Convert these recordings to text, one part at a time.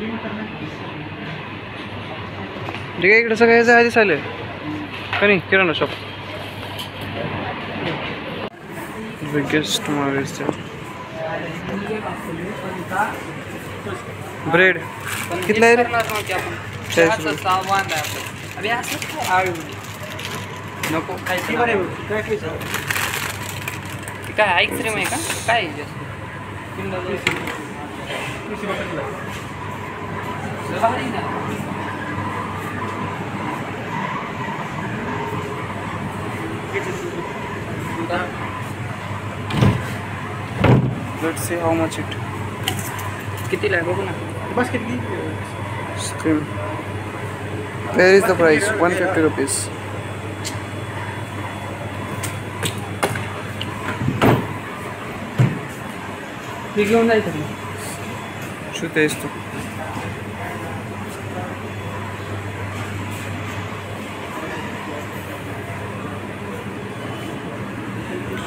ठीक आहे. इकडे सगळे जायचं दिसले का नाही किराणा शॉप बिगेस्ट मार्केट आहे. ब्रेड कितना आहे रे? 460 आहे. अबे असं आळू नको काहीतरी बरे काय काय आईस्क्रीम आहे का काय let's see how much it किती लागो ना बस किती ice cream. Where is the price? 150 rupees. Wygląda i tak. Czy to jest to?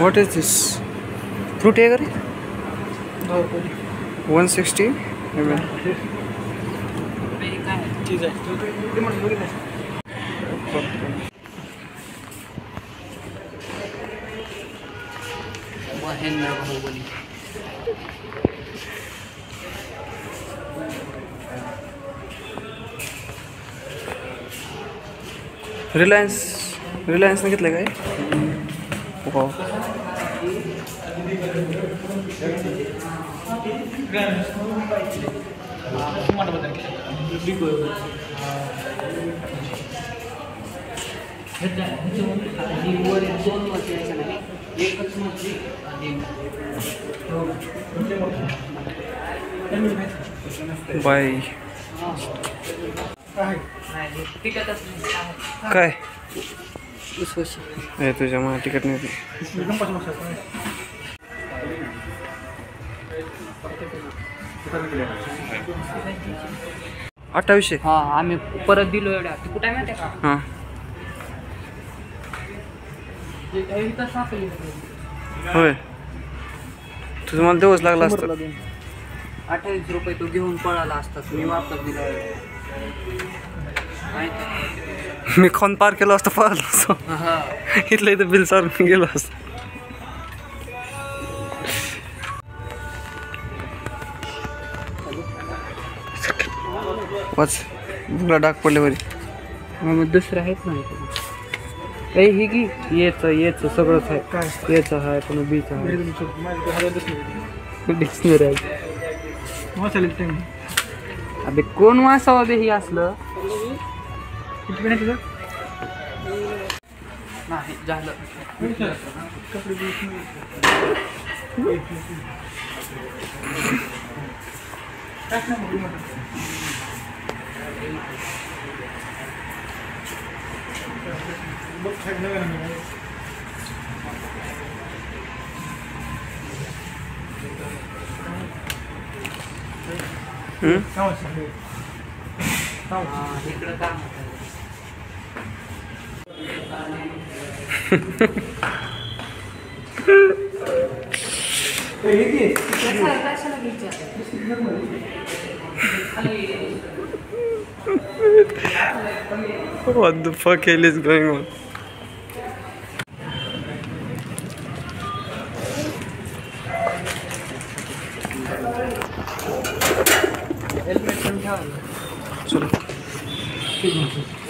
What is this? Fruit agar? No. 160? Amen. चीज़ है. रिलायन्स ने कितने का है? बाय काय तुझ्या मला तिकीट नाही अट्ठावी. हाँ आम्ही परत दिलो एवढा कुठे माहिती आहे का? हाँ होय तुझं मला दिवस लागला असता. 28 रुपये तो घेऊन पळाला असतास मी वापस दिला मी खाऊन पार केलो असतो पळालो असतो इथलं इथं बिल सारून गेलो असतो. वाच बुकला डाग पडले बरी मग दुसरं आहेत ना काही हे की येच सगळंच आहे काय येच आहे पण बीच आहे डिक्शनरी आहे वाचायला टाइम. अबे कोण वाचावं हे असलं किती मिनिट तुझं नाही झालं कपडे बीच What the fuck hell is going on? Helmet. Sorry.